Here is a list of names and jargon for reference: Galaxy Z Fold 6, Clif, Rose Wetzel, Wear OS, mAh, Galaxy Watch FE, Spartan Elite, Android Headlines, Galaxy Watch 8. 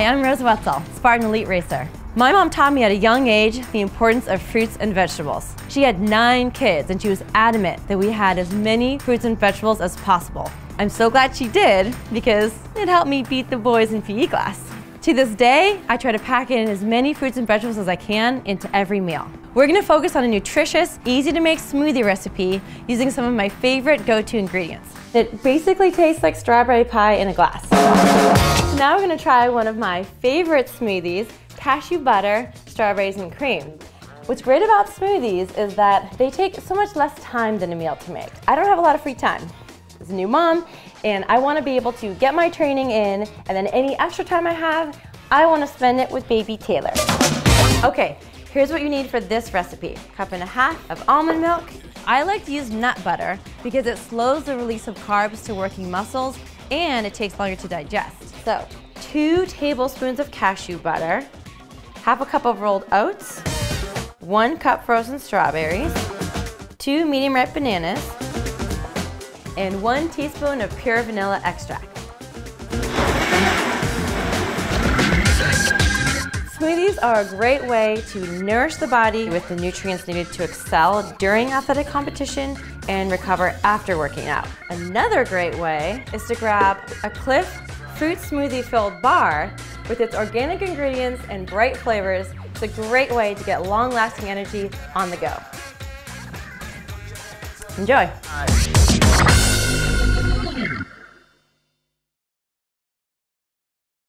Hi, I'm Rose Wetzel, Spartan Elite racer. My mom taught me at a young age the importance of fruits and vegetables. She had 9 kids and she was adamant that we had as many fruits and vegetables as possible. I'm so glad she did because it helped me beat the boys in PE class. To this day, I try to pack in as many fruits and vegetables as I can into every meal. We're going to focus on a nutritious, easy-to-make smoothie recipe using some of my favorite go-to ingredients. It basically tastes like strawberry pie in a glass. Now we're going to try one of my favorite smoothies, cashew butter, strawberries and cream. What's great about smoothies is that they take so much less time than a meal to make. I don't have a lot of free time. As a new mom, and I want to be able to get my training in, and then any extra time I have, I want to spend it with baby Taylor. Okay, here's what you need for this recipe. 1.5 cups of almond milk. I like to use nut butter because it slows the release of carbs to working muscles and it takes longer to digest. So, 2 tablespoons of cashew butter, 1/2 cup of rolled oats, 1 cup frozen strawberries, 2 medium-ripe bananas, and 1 teaspoon of pure vanilla extract. Smoothies are a great way to nourish the body with the nutrients needed to excel during athletic competition and recover after working out. Another great way is to grab a Clif fruit smoothie filled bar with its organic ingredients and bright flavors. It's a great way to get long-lasting energy on the go. Enjoy.